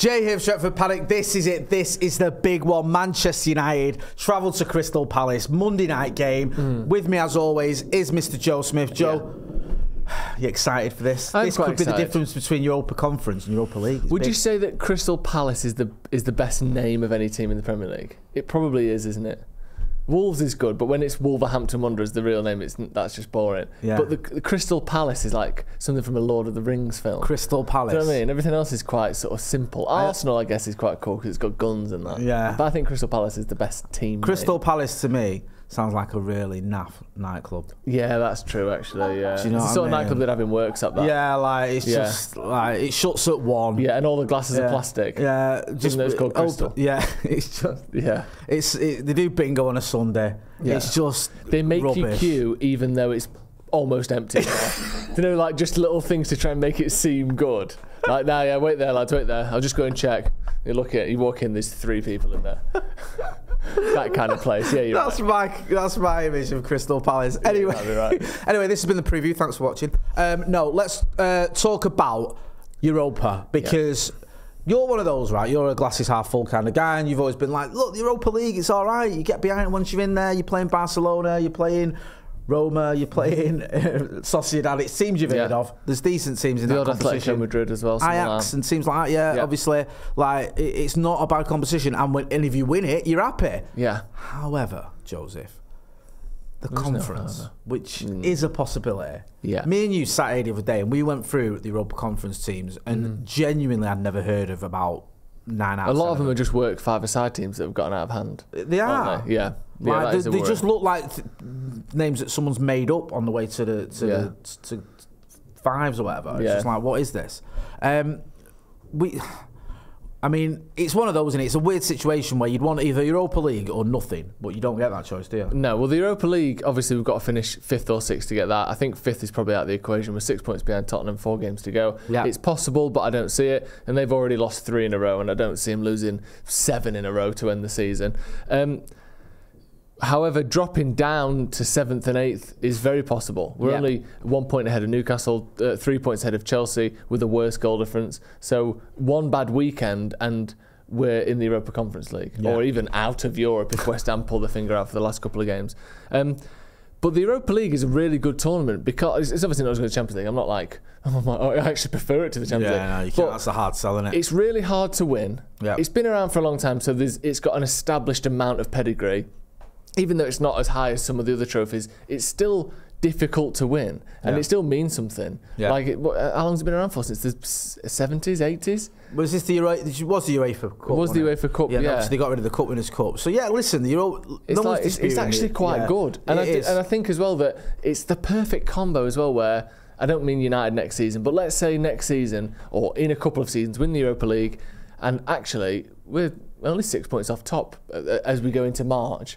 Jay here, Sheffield Paddock. This is it. This is the big one. Manchester United travel to Crystal Palace. Monday night game. With me, as always, is Mr. Joe Smith. Joe, yeah. You excited for this? I'm this could be the difference between Europa Conference and Europa League. Would you say that Crystal Palace is the best name of any team in the Premier League? It probably is, isn't it? Wolves is good, but when it's Wolverhampton Wanderers, the real name, that's just boring. Yeah. But the Crystal Palace is like something from a Lord of the Rings film. Crystal Palace. Do you know what I mean? Everything else is quite sort of simple. Arsenal, I guess, is quite cool because it's got guns and that. Yeah. But I think Crystal Palace is the best team. Crystal Palace, to me, sounds like a really naff nightclub. Yeah, that's true, actually, yeah. Do you know it's the sort of nightclub that have in works up there. Yeah, like, it's just, like, it shuts at one. Yeah, and all the glasses are plastic. Yeah. Just though it's called Crystal. Yeah, it's just, yeah. They do bingo on a Sunday. Yeah. It's just they make rubbish. You queue even though it's almost empty. You know, like, just little things to try and make it seem good. Like, nah, yeah, wait there, lads, wait there. I'll just go and check. You look at it, you walk in, there's 3 people in there. That kind of place, yeah. That's my image of Crystal Palace. Anyway, yeah, anyway, this has been the preview. Thanks for watching. No, let's talk about Europa because you're one of those, right? You're a glasses half full kind of guy, and you've always been like, look, the Europa League, it's all right. You get behind it once you're in there. You're playing Barcelona, you're playing Roma, you're playing Sociedad. It seems you've heard of. There's decent teams in the that competition. Atletico Madrid as well. Ajax and teams like that, yeah. Obviously, like, it's not a bad competition. And, if you win it, you're happy. Yeah. However, Joseph, there's conference, no which is a possibility. Yeah. Me and you sat here the other day and we went through the Europa Conference teams and genuinely I'd never heard of about 9 out of 10. A lot of them are just work five-a-side teams that have gotten out of hand. They are. Yeah. Like, yeah, they just look like names that someone's made up on the way to the to fives or whatever. It's just like, what is this? I mean, it's one of those, and it's a weird situation where you'd want either Europa League or nothing, but you don't get that choice, do you? No. Well, the Europa League, obviously, we've got to finish 5th or 6th to get that. I think 5th is probably out of the equation. We're 6 points behind Tottenham, 4 games to go. Yeah. It's possible, but I don't see it. And they've already lost 3 in a row, and I don't see them losing 7 in a row to end the season. However, dropping down to 7th and 8th is very possible. We're only 1 point ahead of Newcastle, 3 points ahead of Chelsea with the worst goal difference. So one bad weekend and we're in the Europa Conference League or even out of Europe if West Ham pull the finger out for the last couple of games. But the Europa League is a really good tournament because it's obviously not as good as the Champions League. I'm not like, oh, I actually prefer it to the Champions League. No, you can't. That's a hard sell, isn't it? It's really hard to win. Yep. It's been around for a long time, so it's got an established amount of pedigree. Even though it's not as high as some of the other trophies, it's still difficult to win, and it still means something. Yeah. Like, how long's it been around for? Since the 70s, 80s? Was this the UEFA? Was the UEFA Cup? It was the UEFA Cup? Yeah, no, so they got rid of the Cup Winners' Cup. So yeah, listen, it's actually quite good, and I think as well that it's the perfect combo as well where. I don't mean United next season, but let's say next season or in a couple of seasons win the Europa League, and actually we're only 6 points off top as we go into March.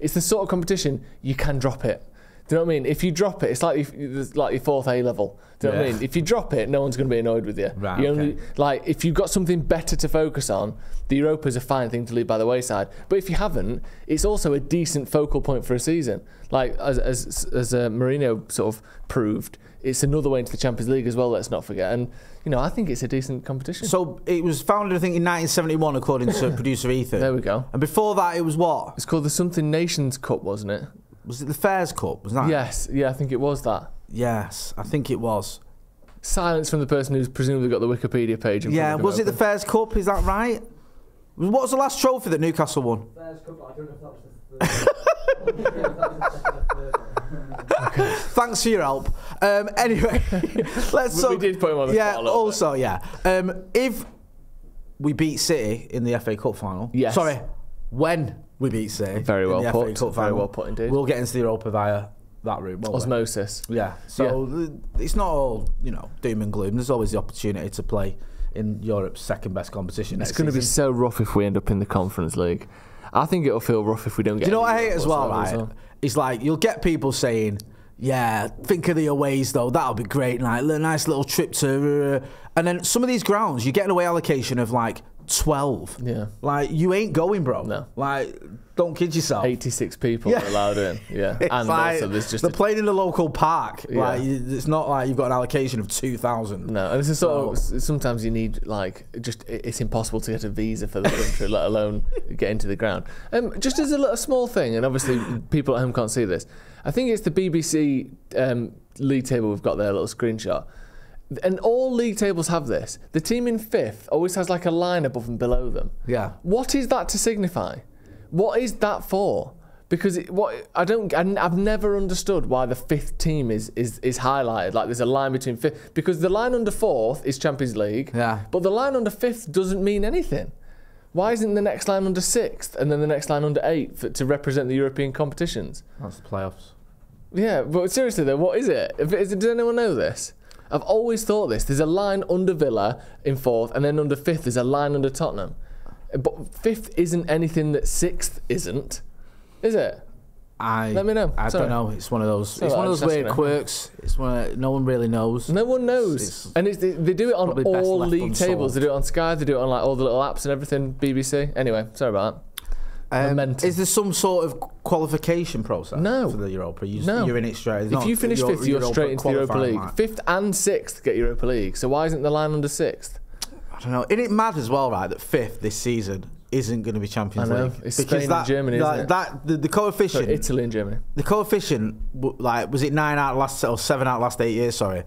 It's the sort of competition you can drop it. Do you know what I mean? If you drop it, it's like your 4th A level. Do you know what I mean? If you drop it, no one's going to be annoyed with you. Right, like, if you've got something better to focus on, the Europa's a fine thing to leave by the wayside. But if you haven't, it's also a decent focal point for a season. Like, as Mourinho sort of proved, it's another way into the Champions League as well, let's not forget. And, you know, I think it's a decent competition. So it was founded, I think, in 1971, according to producer Ethan. There we go. And before that, it was what? It's called the Something Nations Cup, wasn't it? Was it the Fairs Cup? Was that? Yes. Yeah, I think it was that. Yes, I think it was. Silence from the person who's presumably got the Wikipedia page. Yeah, was it the Fairs Cup? Is that right? What was the last trophy that Newcastle won? Fairs Cup, I don't know if that was the third one. Okay. Thanks for your help. Anyway, let's talk. We did put him on the spot a little bit. If we beat City in the FA Cup final, sorry, when we beat City, very well put indeed. We'll get into the Europa via that route. Won't Osmosis. We? Yeah. So it's not all, you know, doom and gloom. There's always the opportunity to play in Europe's 2nd best competition. It's going to be so rough if we end up in the Conference League. I think it'll feel rough if we don't get. You know what I hate as well, right? It's like you'll get people saying, "Yeah, think of the aways though. That'll be great. Like a nice little trip to." And then some of these grounds, you get an away allocation of like 12. Yeah. Like, you ain't going, bro. No. Like, don't kid yourself. 86 people are allowed in. Yeah. And like, also there's just... They're playing in the local park. Yeah. Like, it's not like you've got an allocation of 2,000. No. And this is sort of... Sometimes you need, like, just... It's impossible to get a visa for the country, let alone get into the ground. Just as a little small thing, and obviously people at home can't see this. I think it's the BBC league table we've got there, a little screenshot. And all league tables have this. The team in fifth always has like a line above and below them. Yeah. What is that to signify? What is that for? Because it, what I've never understood why the fifth team is highlighted. Like there's a line between fifth, because the line under fourth is Champions League. Yeah. But the line under fifth doesn't mean anything. Why isn't the next line under sixth and then the next line under eighth to represent the European competitions? That's the playoffs. Yeah, but seriously though, what is it? Does anyone know this? I've always thought this. There's a line under Villa in fourth, and then under fifth there's a line under Tottenham. But fifth isn't anything that sixth isn't, is it? Let me know. I don't know. It's one of those. It's one of those weird quirks. It's one. No one really knows. No one knows. They do it on all league tables. They do it on Sky. They do it on like all the little apps and everything. BBC. Anyway, sorry about that. Is there some sort of qualification process for the Europa? You're in it straight. If you finish fifth, you're straight into the Europa League. Like. Fifth and sixth get Europa League. So why isn't the line under sixth? I don't know. Isn't it mad as well, right, that fifth this season isn't going to be Champions League? It's because Spain and Germany, isn't it? The coefficient... So Italy and Germany. The coefficient, like, was it 7 out of last 8 years, sorry.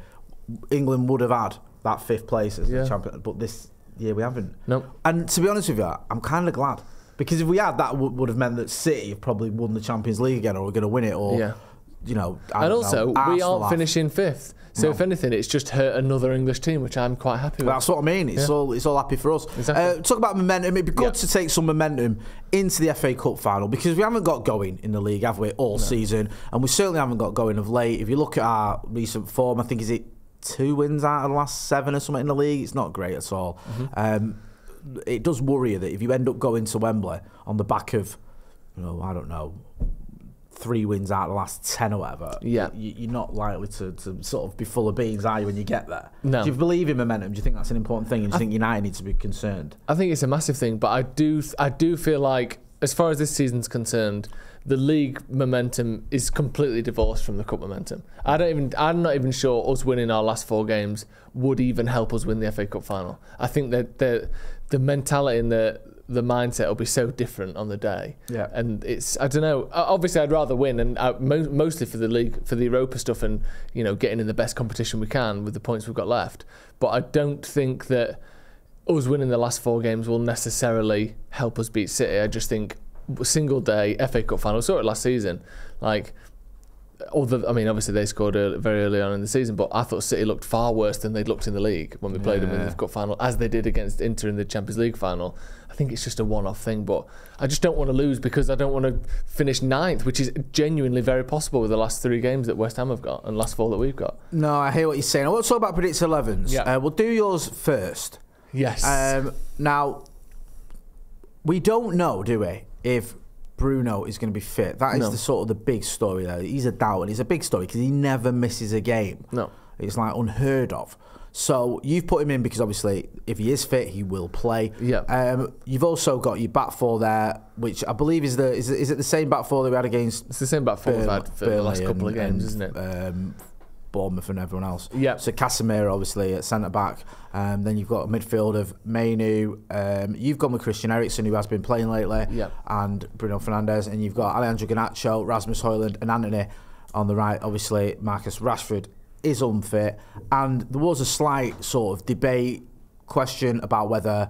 England would have had that fifth place as the champion, but this year we haven't. Nope. And to be honest with you, I'm kind of glad. Because if we had, that would have meant that City have probably won the Champions League again, or were going to win it, or, you know, Arsenal we aren't finishing fifth. So if anything, it's just hurt another English team, which I'm quite happy with. That's what I mean. It's all happy for us. Exactly. Talk about momentum. It'd be good to take some momentum into the FA Cup final, because we haven't got going in the league, have we, all season? And we certainly haven't got going of late. If you look at our recent form, I think, is it 2 wins out of the last 7 or something in the league? It's not great at all. It does worry you that if you end up going to Wembley on the back of, you know, I don't know, 3 wins out of the last 10 or whatever, you're not likely to sort of be full of beans, are you, when you get there? No. Do you believe in momentum? Do you think that's an important thing? And do you think United need to be concerned? I think it's a massive thing, but I do feel like, as far as this season's concerned, the league momentum is completely divorced from the cup momentum. I'm not even sure us winning our last 4 games would even help us win the FA Cup final. I think that the mentality and the mindset will be so different on the day. Yeah. And it's, I don't know, obviously I'd rather win, and mostly for the league, for the Europa stuff, and, you know, getting in the best competition we can with the points we've got left. But I don't think that us winning the last 4 games will necessarily help us beat City. I just think single day FA Cup final, we saw it last season, like, I mean, obviously they scored very early on in the season, but I thought City looked far worse than they'd looked in the league when we played them in the cup final, as they did against Inter in the Champions League final. I think it's just a one-off thing, but I just don't want to lose, because I don't want to finish 9th, which is genuinely very possible with the last 3 games that West Ham have got and last 4 that we've got. No, I hear what you're saying. I want to talk about Predicts 11s. Yeah. We'll do yours first. Yes. Now, we don't know, do we, if Bruno is going to be fit. That is the sort of the big story there. He's a doubt, and it's a big story because he never misses a game. No. It's like unheard of. So you've put him in because obviously if he is fit, he will play. Yeah. You've also got your back four there, which I believe is the is it the same back four that we had against? It's the same back four we've had for the last couple of games, isn't it? Bournemouth and everyone else. Yeah. So Casemiro obviously at centre back. Then you've got a midfield of Mainu. You've gone with Christian Eriksen, who has been playing lately. Yeah. And Bruno Fernandes. And you've got Alejandro Garnacho, Rasmus Højlund, and Anthony on the right. Obviously Marcus Rashford is unfit. And there was a slight sort of debate question about whether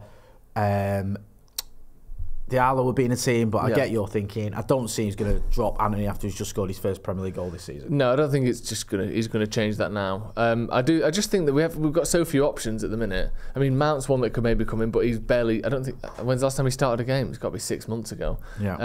Diallo would be in a team, but I get your thinking. I don't see he's going to drop Anthony after he's just scored his first Premier League goal this season. No, I don't think it's just going to. He's going to change that now. I just think that we've got so few options at the minute. I mean, Mount's one that could maybe come in, but he's barely. I don't think. When's the last time he started a game? It's got to be 6 months ago. Yeah.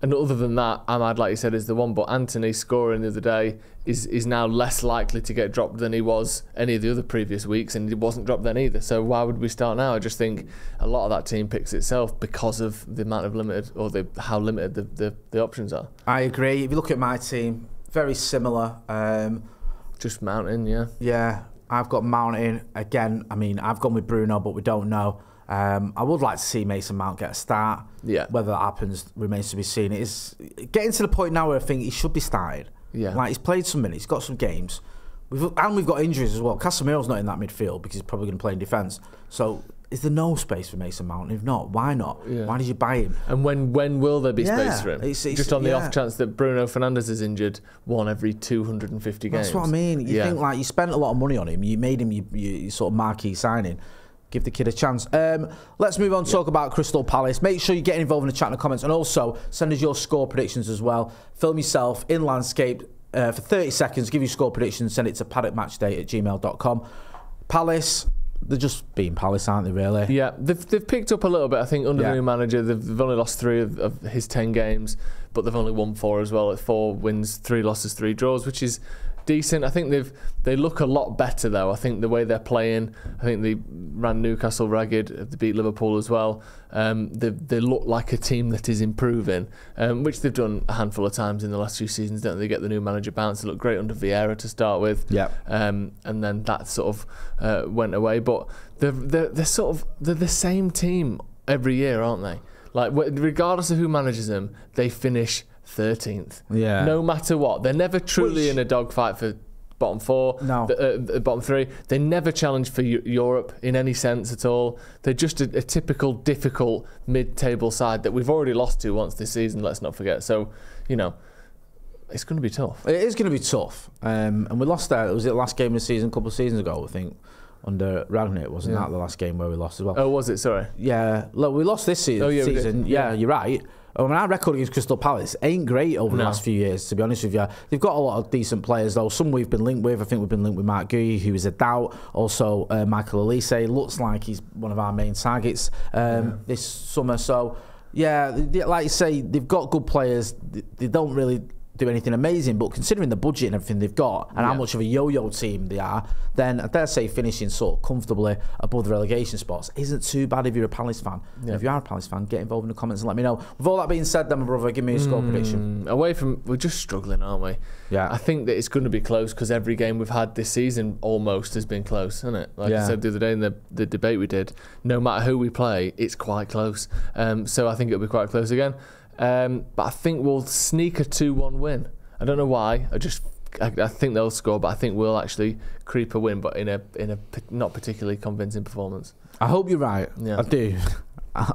And other than that, Amad, like you said, is the one. But Anthony scoring the other day is now less likely to get dropped than he was any of the other previous weeks, and he wasn't dropped then either. So why would we start now? I just think a lot of that team picks itself because of the amount of limited, or how limited the options are. I agree. If you look at my team, very similar. Just Mount in, yeah. Yeah, I've got Mount in again. I mean, I've gone with Bruno, but we don't know. I would like to see Mason Mount get a start. Yeah. Whether that happens remains to be seen. It is getting to the point now where I think he should be started. Yeah. Like, he's played some minutes, got some games. We've got injuries as well. Casemiro's not in that midfield because he's probably going to play in defence. So is there no space for Mason Mount? If not, why not? Yeah. Why did you buy him? And when will there be space for him? It's, just on the off chance that Bruno Fernandes is injured one every 250 games. That's what I mean. You think, like, you spent a lot of money on him. You made him your sort of marquee signing. Give the kid a chance. Let's move on to talk about Crystal Palace. Make sure you get involved in the chat and the comments, and also send us your score predictions as well. Film yourself in landscape for 30 seconds, give your score predictions, send it to paddockmatchday@gmail.com. Palace, they're just being Palace, aren't they, really? Yeah, they've picked up a little bit, I think, under the new manager. They've only lost 3 of his 10 games, but they've only won 4 as well, at 4 wins, 3 losses, 3 draws, which is decent. I think they look a lot better, though. I think the way they're playing, I think they ran Newcastle ragged. They beat Liverpool as well. They look like a team that is improving, which they've done a handful of times in the last few seasons. Don't they get the new manager bounce? They look great under Vieira to start with. Yeah. And then that sort of went away. But they're the same team every year, aren't they? Like, regardless of who manages them, they finish 13th. Yeah. No matter what, they're never truly in a dogfight for bottom 4. No. Bottom 3. They never challenge for Europe in any sense at all. They're just a typical difficult mid-table side that we've already lost to once this season. Let's not forget. So, you know, it's going to be tough. It is going to be tough. And we lost that. Was it the last game of the season a couple of seasons ago? I think. Under Ragnick, wasn't that the last game where we lost as well? Oh, was it? Sorry. Yeah. Look, we lost this season. Oh, yeah, yeah, you're right. I mean, our record against Crystal Palace ain't great over the last few years, to be honest with you. They've got a lot of decent players, though. Some we've been linked with. I think we've been linked with Mark Guy, who is a doubt. Also, Michael Elise looks like he's one of our main targets this summer. So, yeah, like you say, they've got good players. They don't really do anything amazing, but considering the budget and everything they've got and how much of a yo-yo team they are, then I dare say finishing sort of comfortably above the relegation spots isn't too bad if you're a Palace fan. And if you are a Palace fan, get involved in the comments and let me know. With all that being said then, my brother, give me a score prediction. We're just struggling, aren't we? Yeah. I think that it's going to be close because every game we've had this season almost has been close, hasn't it? Like I said the other day in the debate we did, no matter who we play, it's quite close. So I think it'll be quite close again. But I think we'll sneak a 2-1 win. I don't know why. I think they'll score, but I think we'll actually creep a win, but in a not particularly convincing performance. I hope you're right. Yeah. I do.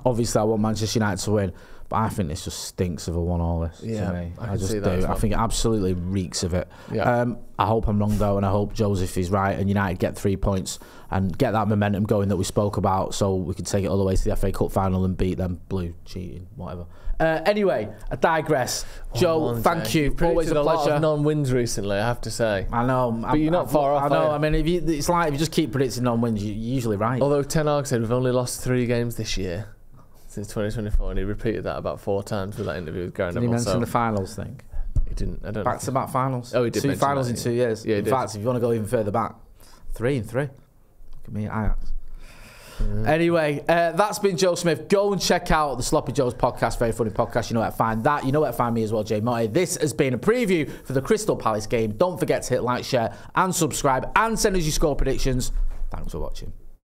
Obviously, I want Manchester United to win, but I think this just stinks of a 1-1 list. Yeah, to me. I just do. Well. I think it absolutely reeks of it. Yeah. I hope I'm wrong though, and I hope Joseph is right, and United get 3 points and get that momentum going that we spoke about, so we can take it all the way to the FA Cup final and beat them blue, cheating, whatever. Anyway, I digress. Joe, thank you. Always a pleasure. A lot of non-wins recently, I have to say. I know, but you're not far off. I know. I mean, if you, it's like if you just keep predicting non-wins, you're usually right. Although Ten Hag said we've only lost 3 games this year. Since 2024, and he repeated that about 4 times with that interview with Gary Neville. Did he mention the finals thing? He didn't. I don't. Back-to-back finals. Oh, he did. 2 finals in 2 years. Yeah, in fact, if you want to go even further back, 3 and 3. Look at me at Ajax. Yeah. Anyway, that's been Joe Smith. Go and check out the Sloppy Joe's podcast, very funny podcast. You know where to find that. You know where to find me as well, Jay Motty. This has been a preview for the Crystal Palace game. Don't forget to hit like, share, and subscribe, and send us your score predictions. Thanks for watching.